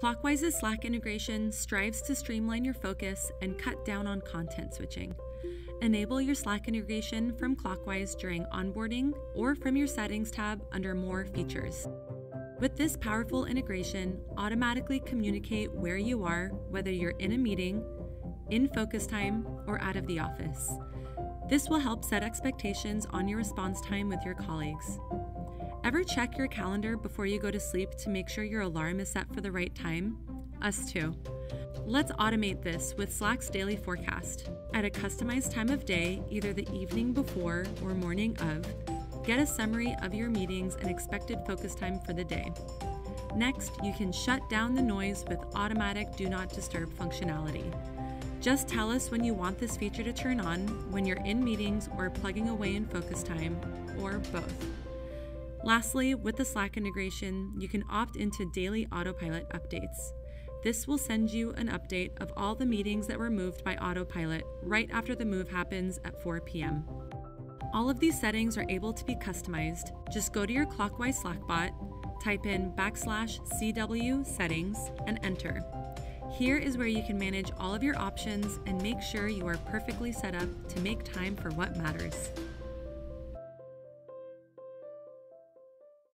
Clockwise's Slack integration strives to streamline your focus and cut down on content switching. Enable your Slack integration from Clockwise during onboarding or from your Settings tab under More Features. With this powerful integration, automatically communicate where you are, whether you're in a meeting, in focus time, or out of the office. This will help set expectations on your response time with your colleagues. Ever check your calendar before you go to sleep to make sure your alarm is set for the right time? Us too. Let's automate this with Slack's daily forecast. At a customized time of day, either the evening before or morning of, get a summary of your meetings and expected focus time for the day. Next, you can shut down the noise with automatic Do Not Disturb functionality. Just tell us when you want this feature to turn on, when you're in meetings or plugging away in focus time, or both. Lastly, with the Slack integration, you can opt into daily autopilot updates. This will send you an update of all the meetings that were moved by autopilot right after the move happens at 4 p.m. All of these settings are able to be customized. Just go to your Clockwise Slack bot, type in /CW settings, and enter. Here is where you can manage all of your options and make sure you are perfectly set up to make time for what matters.